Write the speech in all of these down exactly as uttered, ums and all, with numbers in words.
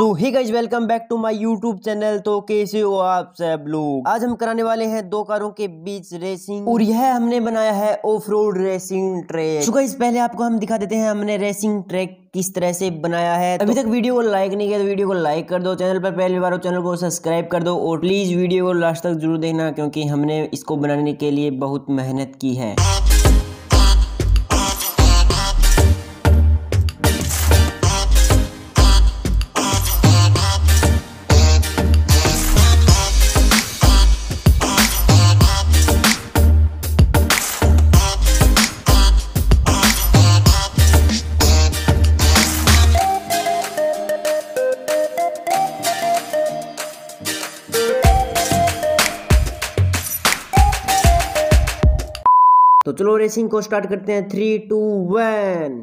So hi guys welcome back to my YouTube channel. तो कैसे हो आप सब लोग। आज हम कराने वाले हैं दो कारों के बीच रेसिंग और यह हमने बनाया है off road racing track. So guys पहले आपको हम दिखा देते हैं हमने रेसिंग ट्रैक किस तरह से बनाया है। अभी तक वीडियो को लाइक नहीं किया तो वीडियो को लाइक कर दो, चैनल पर पहली बार हो चैनल को सब्सक्राइब कर दो और प्लीज वीडियो को लास्ट तक जरूर देखना क्योंकि हमने इसको बनाने के लिए बहुत मेहनत की है। तो चलो रेसिंग को स्टार्ट करते हैं। Three two one.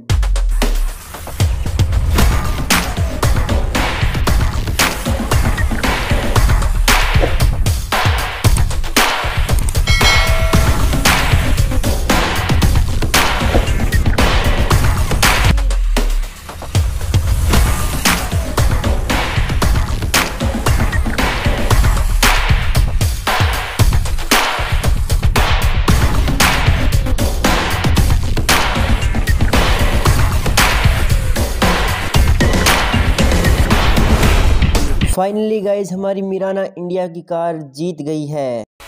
Finally guys हमारी मिराना इंडिया की कार जीत गई है।